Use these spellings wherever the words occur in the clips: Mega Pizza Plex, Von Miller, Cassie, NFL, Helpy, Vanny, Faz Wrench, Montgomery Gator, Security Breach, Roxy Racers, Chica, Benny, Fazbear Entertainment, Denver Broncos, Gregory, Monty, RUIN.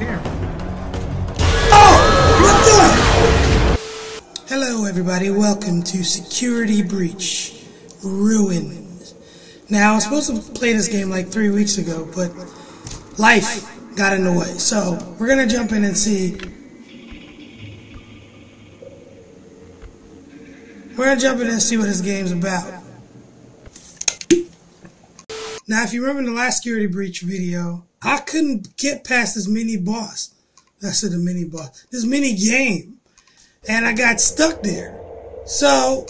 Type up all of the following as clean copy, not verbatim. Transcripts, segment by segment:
here. Oh! What the? Hello, everybody. Welcome to Security Breach. Ruins. Now, I was supposed to play this game like 3 weeks ago, but life got in the way. So, we're going to jump in and see. We're going to jump in and see what this game's about. Now, if you remember the last Security Breach video, I couldn't get past this mini boss. I said the mini boss. This mini game. And I got stuck there. So,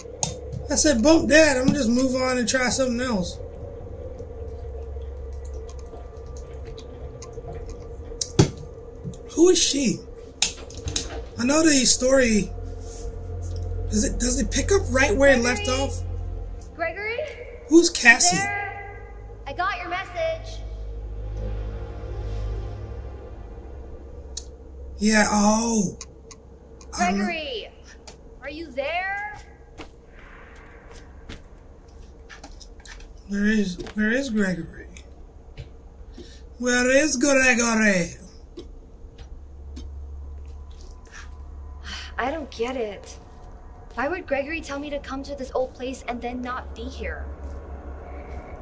I said, bump that. I'm going to just move on and try something else. Who is she? I know the story. Does it pick up right where it left off? Gregory? Who's Cassie? I got your message. Yeah, oh. Gregory, are you there? Where is Gregory? Where is Gregory? I don't get it. Why would Gregory tell me to come to this old place and then not be here?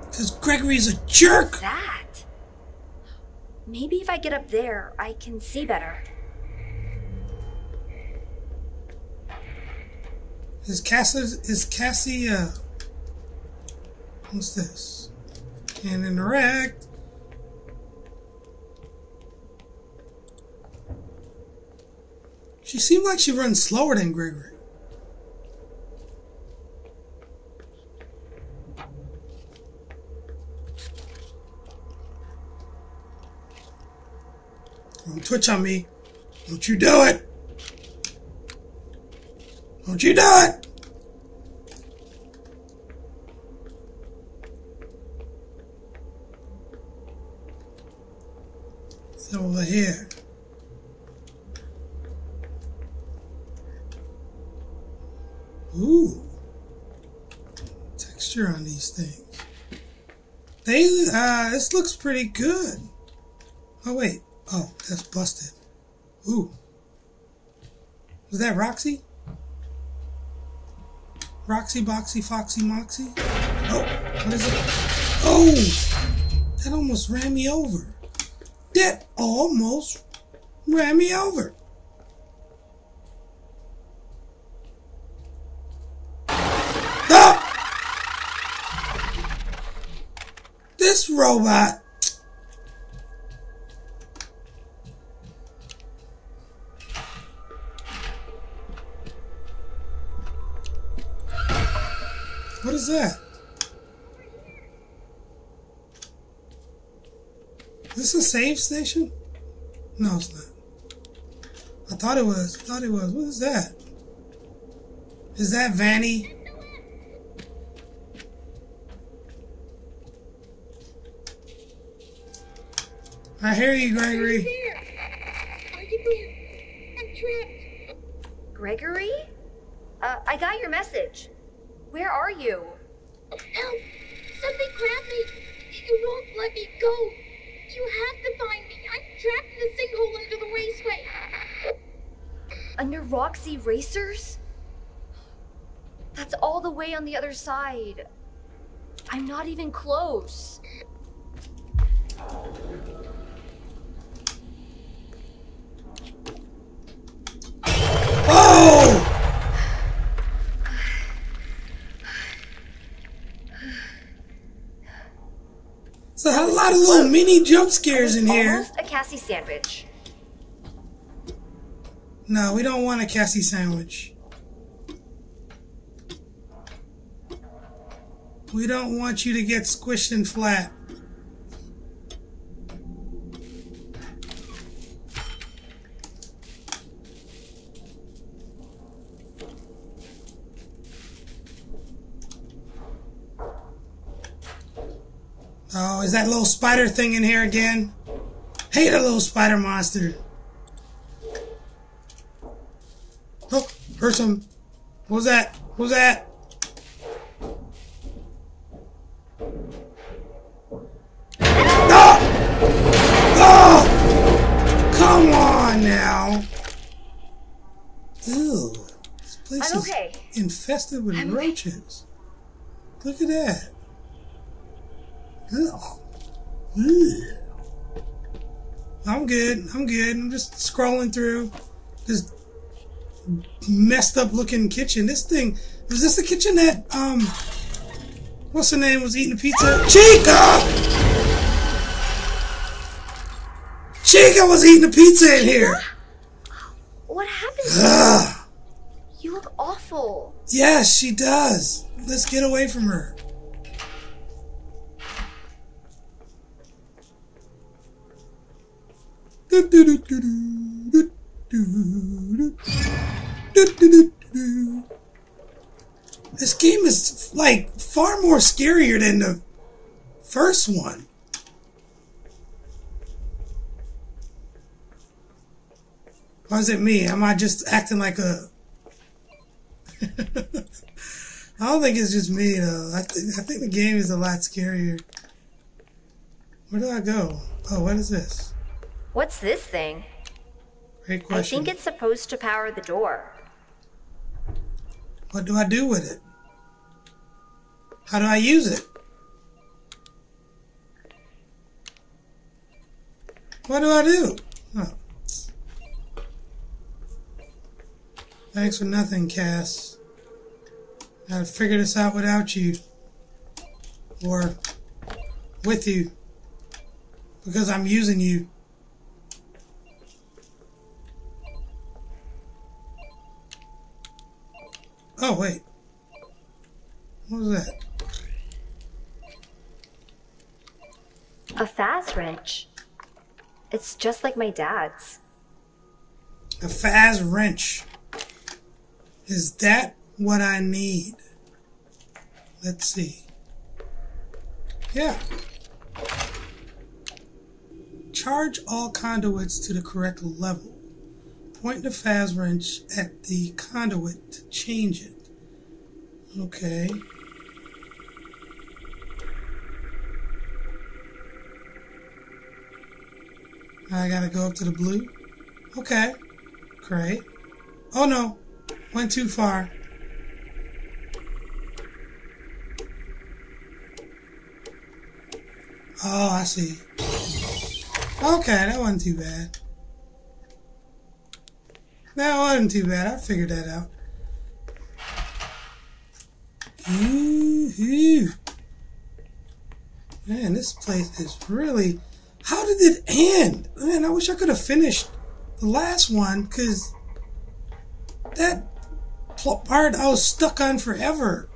Because Gregory's a jerk! What's that? Maybe if I get up there, I can see better. Is Cassie, what's this? Can't interact. She seemed like she runs slower than Gregory. Don't twitch on me. Don't you do it. Don't you do it. It's over here. Ooh. Texture on these things. They, this looks pretty good. Oh, wait. Oh, that's busted. Ooh. Was that Roxy? Roxy, Boxy, Foxy, Moxy? Oh, what is it? Oh! That almost ran me over. That almost ran me over. Ah! This robot. What is that? Is this a save station? No, it's not. I thought it was. What is that? Is that Vanny? I hear you, Gregory. I'm trapped. Gregory? I got your message. Where are you? Help! Something grabbed me! You won't let me go! You have to find me! I'm trapped in a sinkhole under the raceway! Under Roxy Racers? That's all the way on the other side. I'm not even close. So a lot of little mini jump scares in here. Almost a Cassie sandwich. No, we don't want a Cassie sandwich. We don't want you to get squished and flat. Oh, is that little spider thing in here again? Hey, that little spider monster. Oh, heard some. What was that? What was that? No! Oh! Oh! Come infested with roaches. Look at that. Ugh. Ugh. I'm good. I'm good. I'm just scrolling through this messed up looking kitchen. This thing, is this the kitchen that, what's her name was eating pizza? Chica! Chica was eating a pizza in here! What happened to you? You look awful. Yes, she does. Let's get away from her. This game is, like, far more scarier than the first one. Or is it me? Am I just acting like a... I don't think it's just me, though. I think the game is a lot scarier. Where do I go? Oh, what is this? What's this thing? Great question. I think it's supposed to power the door. What do I do with it? How do I use it? What do I do? Oh. Thanks for nothing, Cass. Gotta figure this out without you. Or with you. Because I'm using you. Oh, wait. What was that? A Faz Wrench. It's just like my dad's. A Faz Wrench. Is that what I need? Let's see. Yeah. Charge all conduits to the correct level. Point the Faz Wrench at the conduit to change it. Okay. I gotta go up to the blue. Okay. Great. Oh no. Went too far. Oh, I see. Okay, that wasn't too bad. That wasn't too bad. I figured that out. Ooh. Man, this place is really... How did it end? Man, I wish I could have finished the last one, because that... part I was stuck on forever.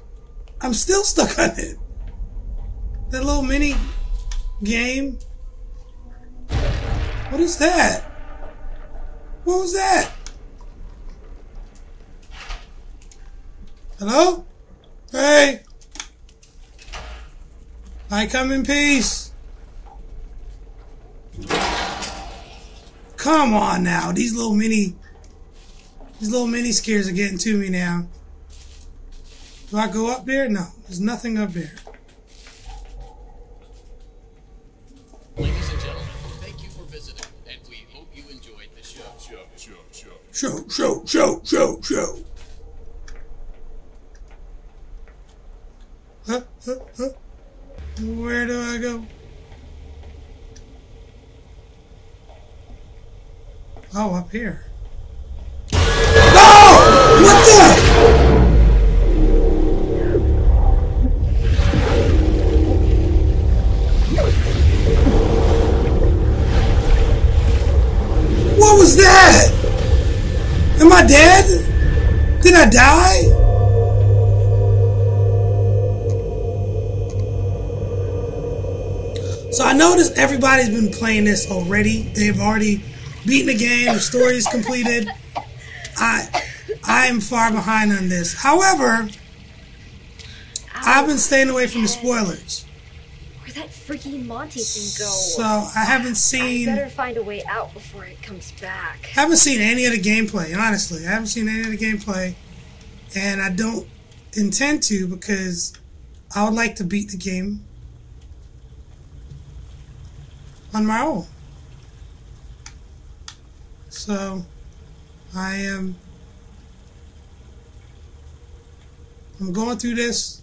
I'm still stuck on it. That little mini game. What is that? What was that? Hello? Hey! I come in peace. Come on now. These little mini scares are getting to me now. Do I go up there? No, there's nothing up there. Ladies and gentlemen, thank you for visiting, and we hope you enjoyed the show. Show. Huh. Where do I go? Oh, up here. What the? What was that? Am I dead? Did I die? So I noticed everybody's been playing this already. They've already beaten the game. The story is completed. I am far behind on this. However, I've been staying away from the spoilers. Where'd that freaking Monty thing go? So I haven't seen... I better find a way out before it comes back. I haven't seen any of the gameplay, honestly. I haven't seen any of the gameplay. And I don't intend to, because I would like to beat the game on my own. So I am... I'm going through this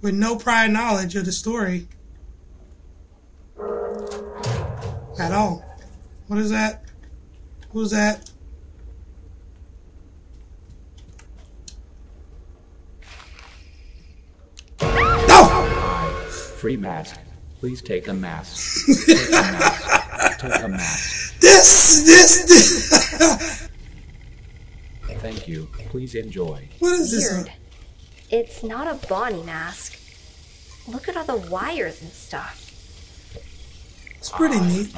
with no prior knowledge of the story at all. What is that? Who's that? No! Free mask. Please take a mask. Take a mask. Take a mask. This. Thank you. Please enjoy. What is this? Weird. It's not a Bonnie mask. Look at all the wires and stuff. It's pretty neat.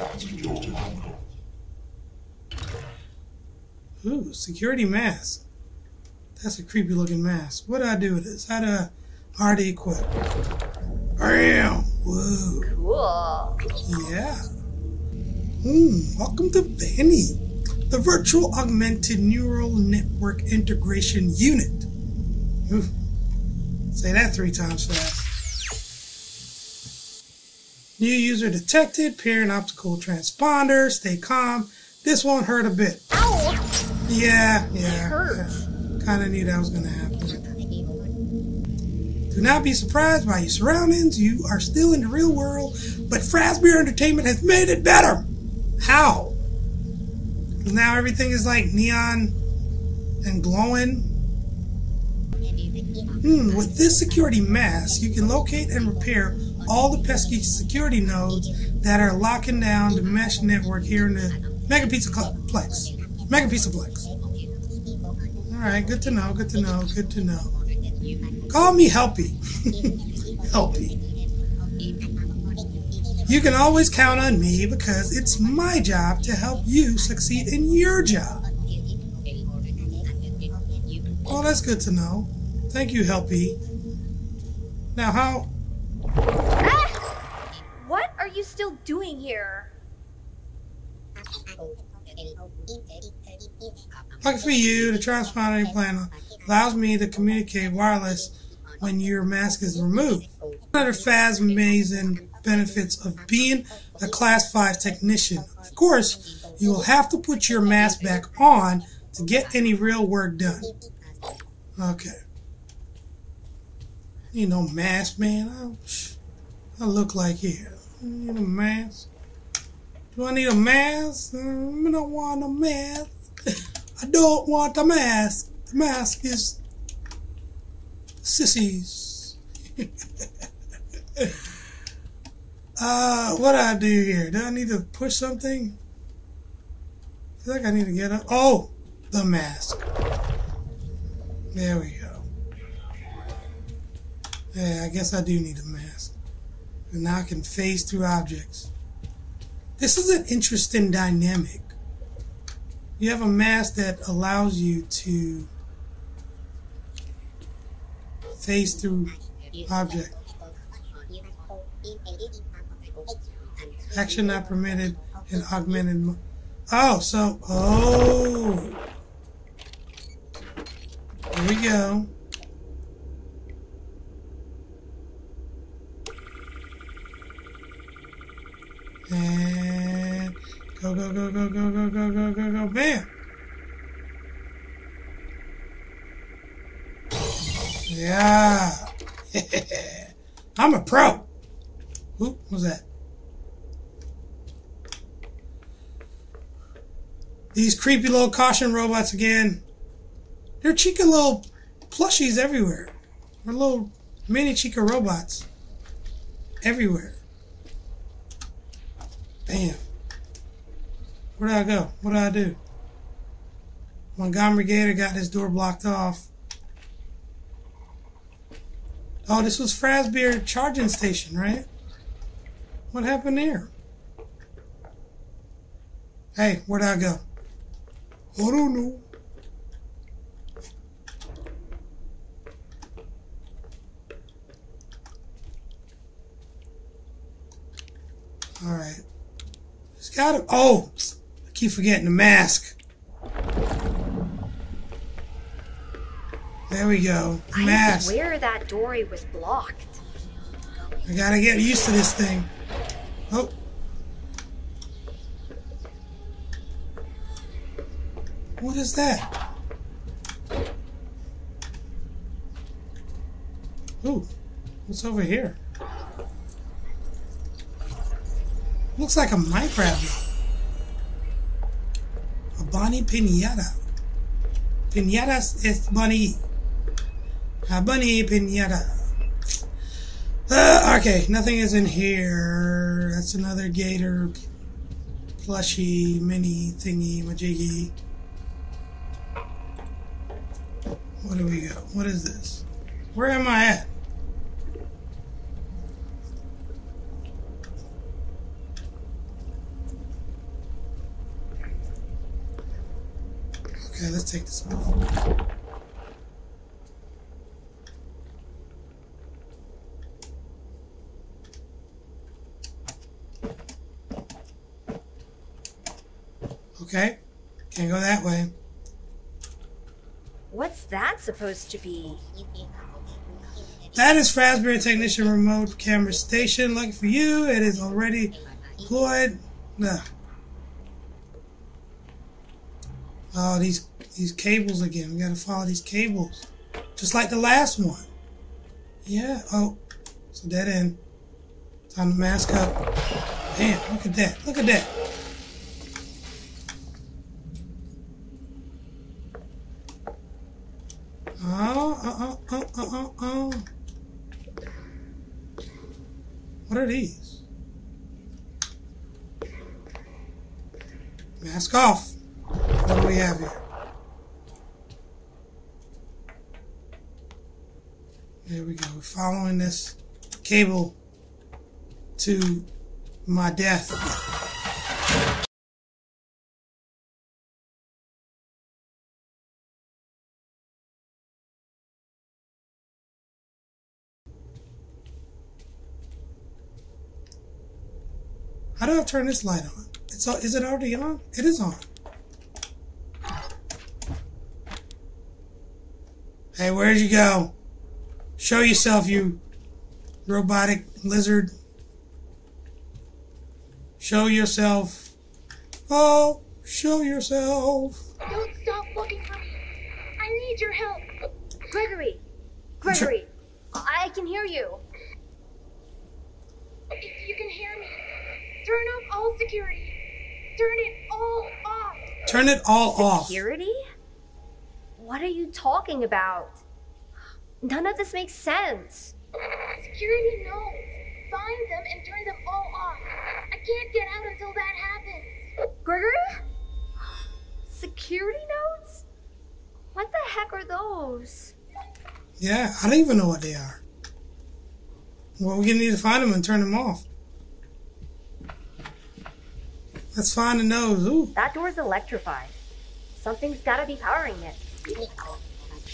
Ooh, security mask. That's a creepy looking mask. What do I do with this? How do I already equip? Bam! Whoa. Cool. Yeah. Welcome to Vanny, the Virtual Augmented Neural Network Integration Unit. Ooh. Say that 3 times fast. New user detected. Peer and obstacle transponder. Stay calm. This won't hurt a bit. Ow! Yeah. Kind of knew that was going to happen. Do not be surprised by your surroundings. You are still in the real world, but Fazbear Entertainment has made it better. How? Because now everything is like neon and glowing. With this security mask, you can locate and repair all the pesky security nodes that are locking down the mesh network here in the Mega Pizza Plex. Mega Pizza Plex. Alright, good to know, good to know, good to know. Call me Helpy. Helpy. You can always count on me because it's my job to help you succeed in your job. Oh, that's good to know. Thank you, Helpy. Now, how? Ah! What are you still doing here? Lucky for you, the transponder plan allows me to communicate wireless when your mask is removed. One of the Faz amazing benefits of being a Class 5 technician. Of course, you will have to put your mask back on to get any real work done. Okay. You know, mask, man. I look like here. I need a mask. Do I need a mask? I don't want a mask. I don't want a mask. The mask is sissies. What do I do here? Do I need to push something? I feel like I need to get up. Oh, the mask. There we go. Yeah, I guess I do need a mask. And now I can phase through objects. This is an interesting dynamic. You have a mask that allows you to phase through object. Action not permitted in augmented mode. Oh! Here we go. And go, bam! Yeah! I'm a pro! Oop, what was that? These creepy little caution robots again. They're Chica little plushies everywhere. They're little mini Chica robots everywhere. Damn. Where do I go? What do I do? Montgomery Gator got his door blocked off. Oh, this was Fazbear charging station, right? What happened there? Hey, where do I go? I don't know. Alright. Oh! I keep forgetting the mask. There we go. Mask. I swear that door was blocked. I gotta get used to this thing. Oh. What is that? Ooh, what's over here? Looks like a Minecraft. A bunny pinata. Pinatas is bunny. A bunny pinata. Okay, nothing is in here. That's another gator plushie mini thingy majiggy. What do we got? What is this? Where am I at? Okay, let's take this off. Okay, can't go that way. What's that supposed to be? That is Fazbear Technician Remote Camera Station. Lucky for you, it is already deployed. No. Oh, these cables again. We gotta follow these cables, just like the last one. Yeah. Oh, it's a dead end. Time to mask up. Damn! Look at that! Look at that! Oh. What are these? Mask off. What do we have here? There we go. We're following this cable to my death. How do I turn this light on? Is it already on? It is on. Hey, where'd you go? Show yourself, you robotic lizard. Show yourself. Oh, show yourself. Don't stop looking for me. I need your help. Gregory, I can hear you. If you can hear me. Turn off all security. Turn it all off. Turn it all off. Security? What are you talking about? None of this makes sense. Security knows. Find them and turn them all off. I can't get out until that happens. Gregory? Security notes? What the heck are those? Yeah, I don't even know what they are. Well, we're gonna need to find them and turn them off. Let's find the nose. Ooh. That door's electrified. Something's gotta be powering it.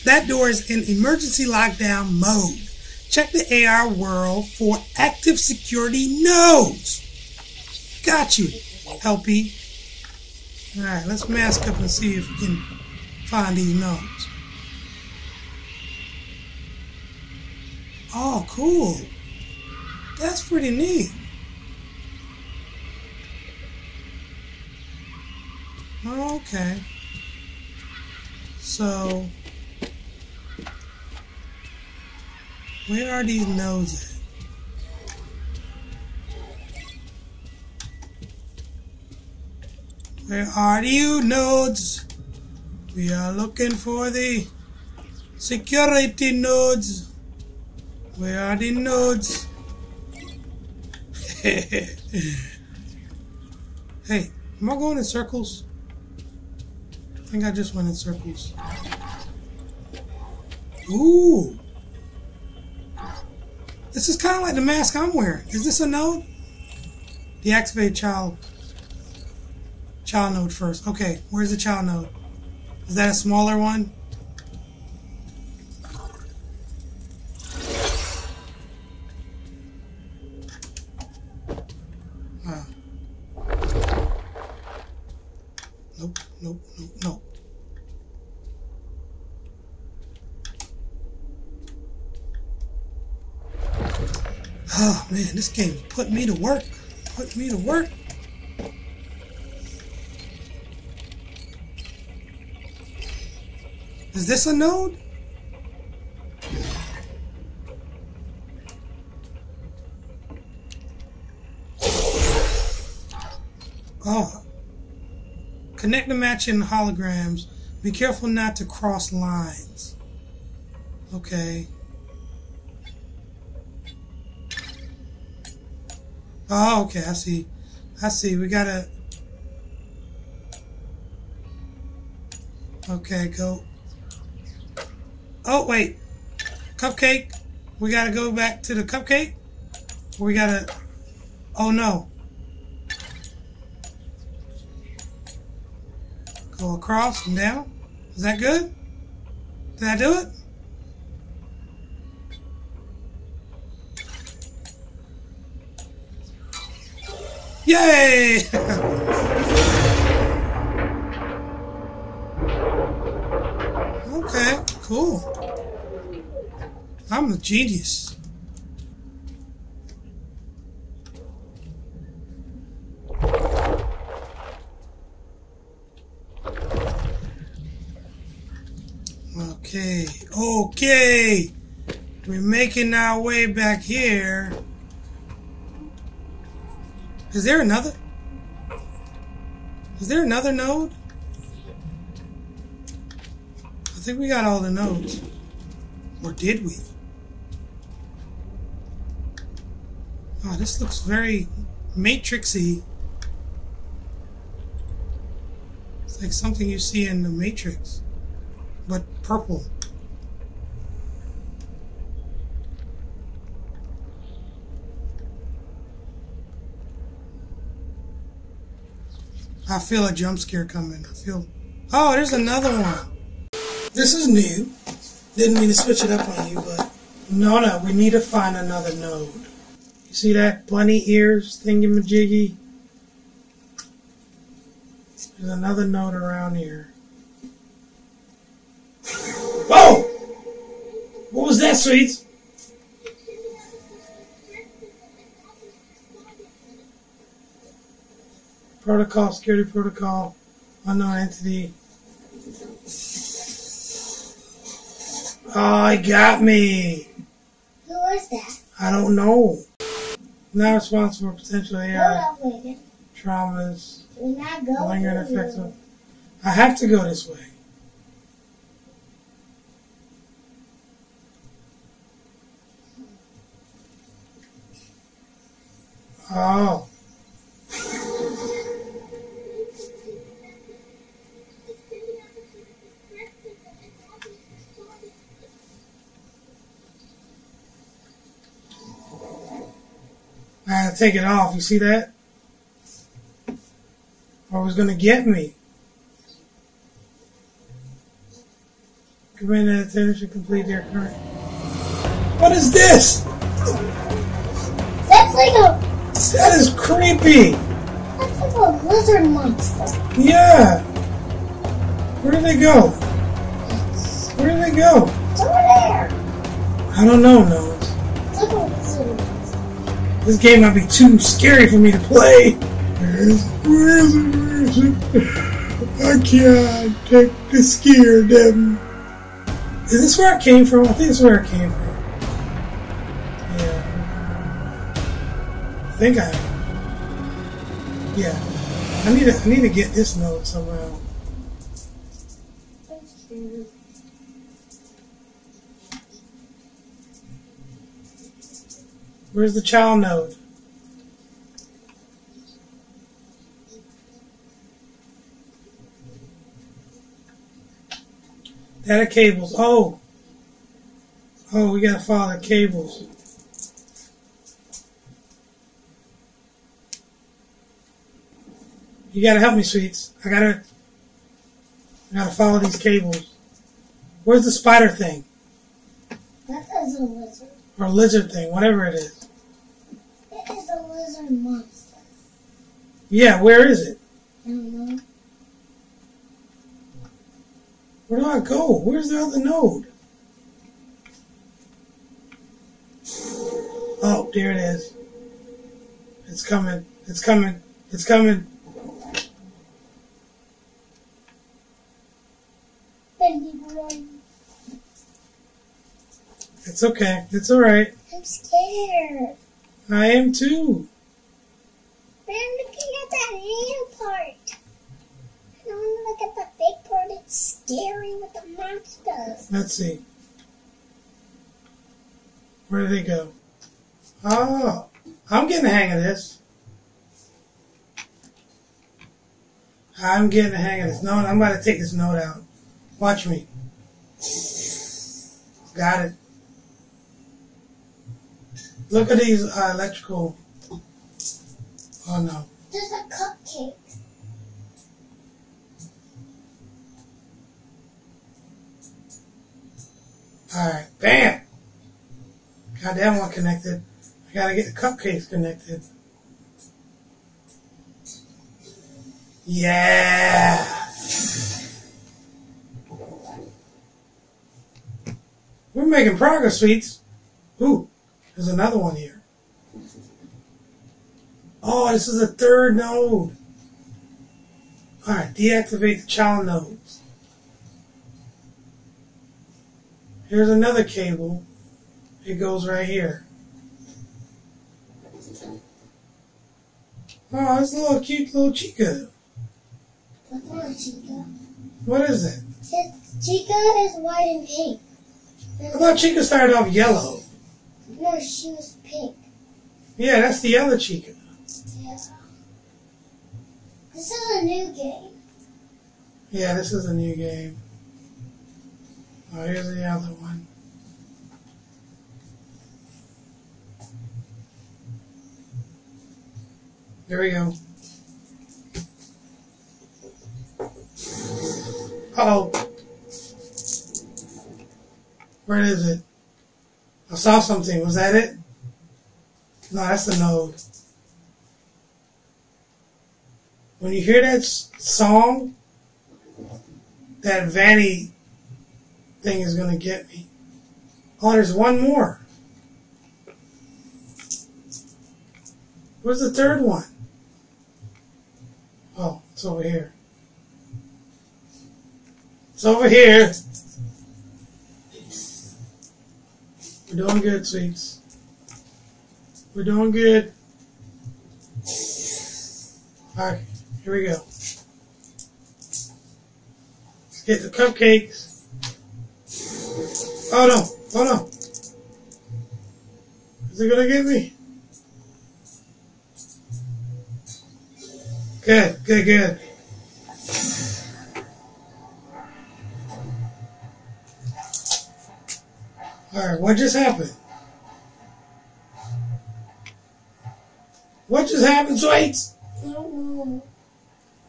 That door is in emergency lockdown mode. Check the AR world for active security nodes. Got you, Helpy. Alright, let's mask up and see if we can find these nodes. Oh, cool. That's pretty neat. Okay, so where are these nodes at? Where are you nodes? We are looking for the security nodes. Where are the nodes? Hey, am I going in circles? I think I just went in circles. Ooh! This is kind of like the mask I'm wearing. Is this a node? Deactivate child node first. Okay, where's the child node? Is that a smaller one? Oh man, this game put me to work. Put me to work. Is this a node? Oh. Connect the match in holograms. Be careful not to cross lines. Okay. Oh, okay, I see. I see. We gotta... Okay, go. Oh, wait. Cupcake. We gotta go back to the cupcake? We gotta... Oh, no. Go across and down. Is that good? Did I do it? Yay! Okay, cool. I'm a genius. Okay, okay. We're making our way back here. Is there another? Is there another node? I think we got all the nodes. Or did we? Oh, this looks very Matrixy. It's like something you see in the Matrix, but purple. I feel a jump scare coming. I feel... Oh, there's another one. This is new. Didn't mean to switch it up on you, but... No, no, we need to find another node. You see that bunny ears thingamajiggy? There's another node around here. Whoa! What was that, sweets? Protocol, security protocol, unknown entity. Oh, it got me. Who was that? I don't know. Not responsible for potential AI traumas, lingering effects. I have to go this way. Oh. I had to take it off, you see that? Or it was going to get me. Command and attendants should complete their current. What is this? That's like a... That is creepy. That's like a lizard monster. Yeah. Where did they go? Where did they go? It's over there. I don't know, no. It's like a lizard monster. This game might be too scary for me to play. I can't take the scare them. Is this where I came from? I think it's where I came from. Yeah. I think I am. Yeah. I need to get this note somehow. Where's the child node? Data cables. Oh! Oh, we gotta follow the cables. You gotta help me, sweets. I gotta follow these cables. Where's the spider thing? That is a lizard. Or lizard thing, whatever it is. It's a lizard monster. Yeah, where is it? I don't know. Where do I go? Where's the other node? Oh, there it is. It's coming. It's coming. It's coming. Benny, run. It's okay. It's all right. I'm scared. I am too. But I'm looking at that little part. I don't want to look at the big part. It's scary with the monsters. Let's see. Where did they go? Oh, I'm getting the hang of this. I'm getting the hang of this. No, I'm about to take this note out. Watch me. Got it. Look at these electrical. Oh no. There's a cupcake. Alright, bam! Got that one connected. I gotta get the cupcakes connected. Yeah! We're making progress, sweets. Ooh, there's another one here. Oh, this is a third node. Alright, deactivate the child nodes. Here's another cable. It goes right here. Oh, it's a little cute little Chica. What's Chica? What is it? Chica is white and pink. I thought Chica started off yellow. No, she was pink. Yeah, that's the other Chica. Yeah. This is a new game. Yeah, this is a new game. Oh, here's the other one. There we go. Uh-oh. Where is it? I saw something. Was that it? No, that's a node. When you hear that song, that Vanny thing is going to get me. Oh, there's one more. Where's the third one? Oh, it's over here. It's over here. We're doing good, sweets. We're doing good. Alright, here we go. Let's get the cupcakes. Oh no, oh no. Is it gonna get me? Good, good, good. Alright, what just happened? What just happened, sweets? I don't know.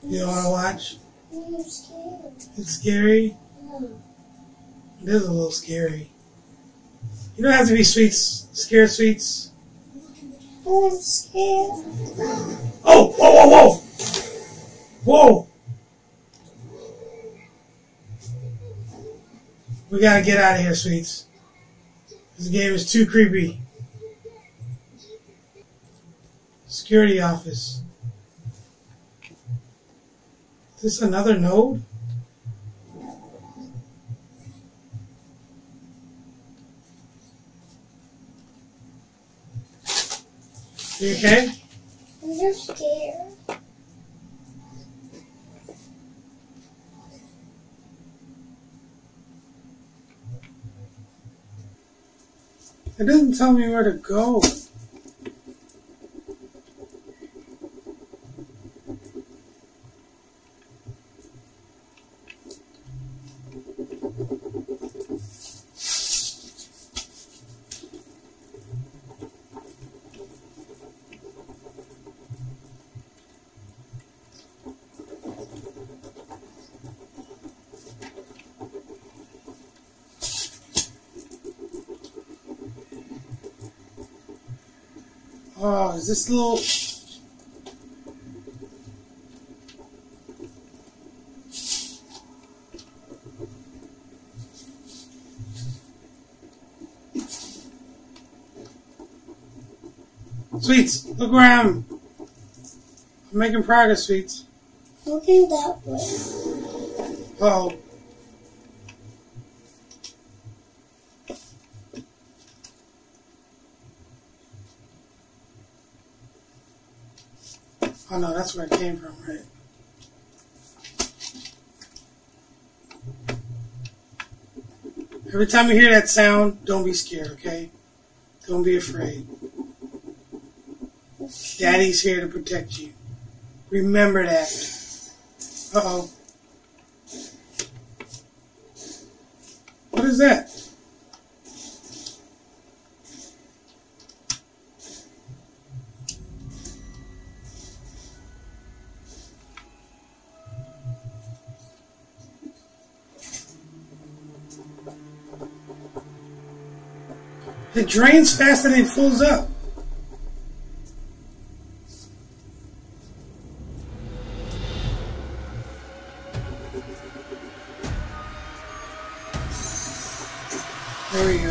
You don't want to watch? I'm scared. It's scary? Yeah. It is a little scary. You don't have to be sweets. Scared, sweets? Oh, I'm scared. Oh, oh, oh, whoa! Whoa! We gotta get out of here, sweets. This game is too creepy. Security office. Is this another node? You okay? I'm just scared. It doesn't tell me where to go. Oh, is this little... Sweets, look where I am. I'm making progress, sweets. Looking that way. Uh-oh. Oh no, that's where it came from, right? Every time you hear that sound, don't be scared, okay? Don't be afraid. Daddy's here to protect you. Remember that. Uh-oh. What is that? It drains faster than it fills up. There we go.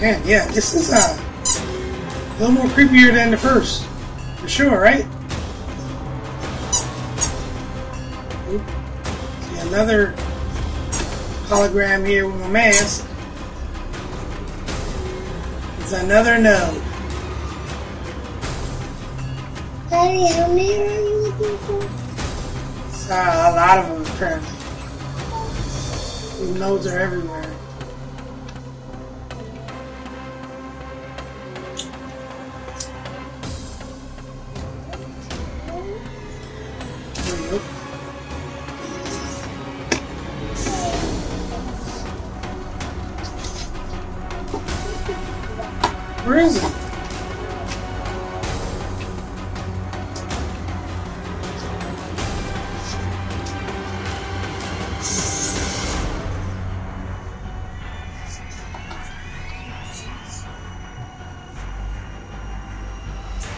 Man, yeah, this is a little more creepier than the first. For sure, right? Oop. See, another hologram here with my mask. It's another node. Daddy, how many are you looking for? It's, a lot of them apparently. These nodes are everywhere. Where is it?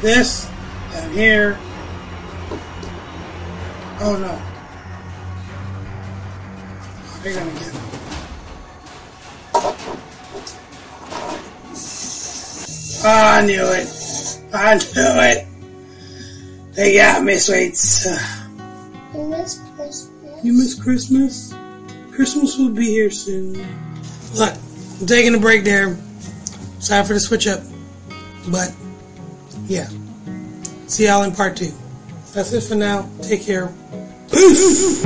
This, down here. Oh no. Oh, they're gonna get me. Oh, I knew it. I knew it. They got me, sweets. You miss Christmas? You miss Christmas? Christmas will be here soon. Look, I'm taking a break there. It's time for the switch up. But, yeah. See y'all in part 2. That's it for now. Take care. Peace!